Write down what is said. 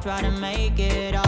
Try to make it all.